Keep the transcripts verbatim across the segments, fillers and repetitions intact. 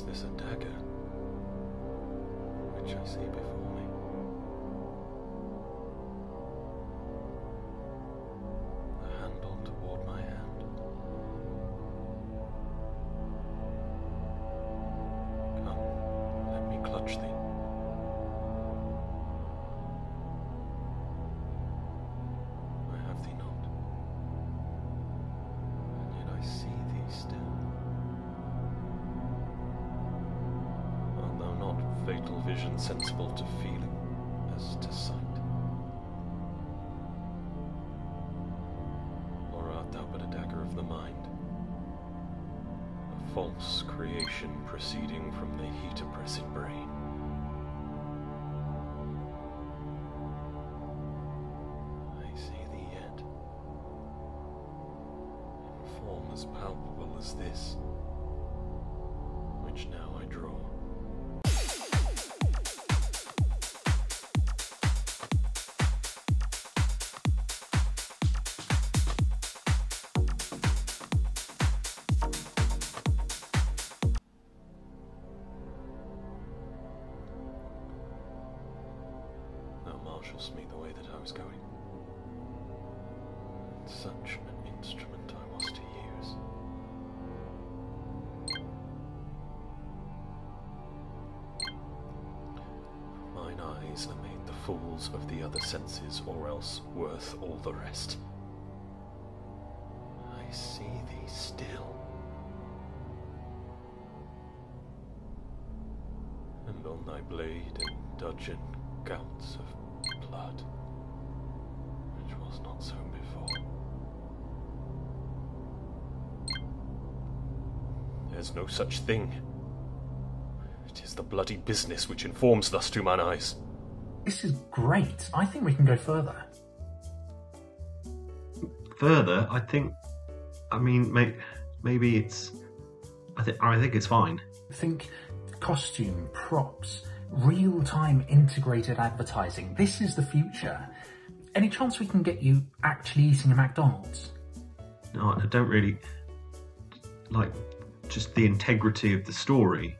is this a dagger which I see before me? A handbolt toward my hand. Come, let me clutch thee. I have thee not, and yet I see thee still. Fatal vision sensible to feeling as to sight. Or art thou but a dagger of the mind, a false creation proceeding from the heat-oppressed brain? I see thee yet, in form as palpable as this, which now I draw. Marshals me the way that I was going. Such an instrument I was to use. Mine eyes are made the fools of the other senses, or else worth all the rest. I see thee still. And on thy blade and dudgeon, gouts of blood, which was not so before. There's no such thing. It is the bloody business which informs thus to mine eyes. This is great. I think we can go further. Further? I think... I mean, may, maybe it's... I, th I think it's fine. I think costume, props, real-time integrated advertising. This is the future. Any chance we can get you actually eating a McDonald's? No, I don't really... like, just the integrity of the story.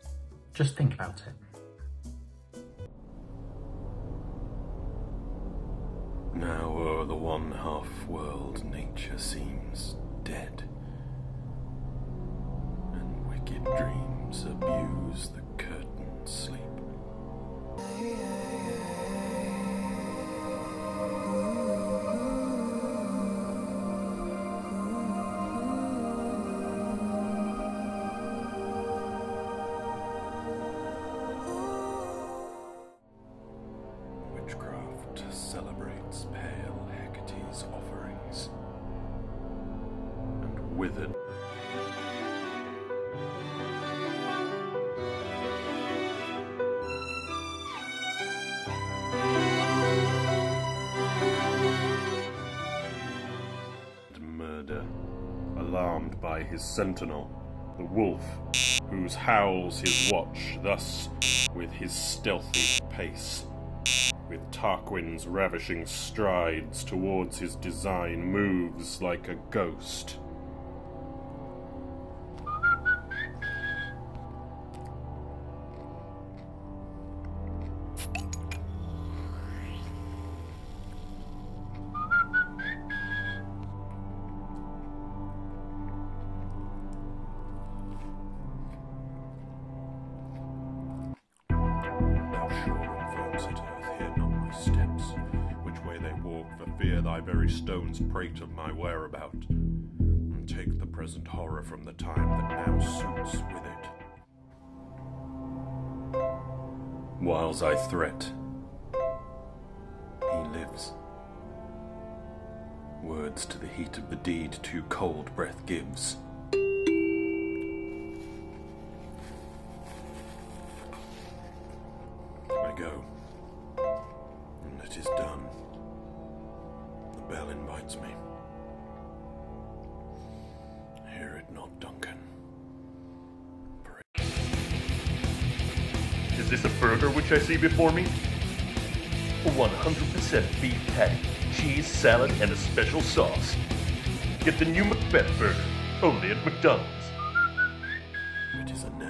Just think about it. Now o'er the one half-world nature seems dead, and wicked dreams abuse the curtained sleep. Witchcraft celebrates pale Hecate's offerings, and withered alarmed by his sentinel, the wolf, whose howls his watch, thus, with his stealthy pace, with Tarquin's ravishing strides towards his design, moves like a ghost. Steps, which way they walk, for fear thy very stones prate of my whereabout, and take the present horror from the time that now suits with it. Whiles I threat, he lives. Words to the heat of the deed too cold breath gives. I go. It is done. The bell invites me. Hear it not, Duncan. Pray. Is this a burger which I see before me? one hundred percent beef patty, cheese, salad, and a special sauce. Get the new McBeth burger, only at McDonald's. It is a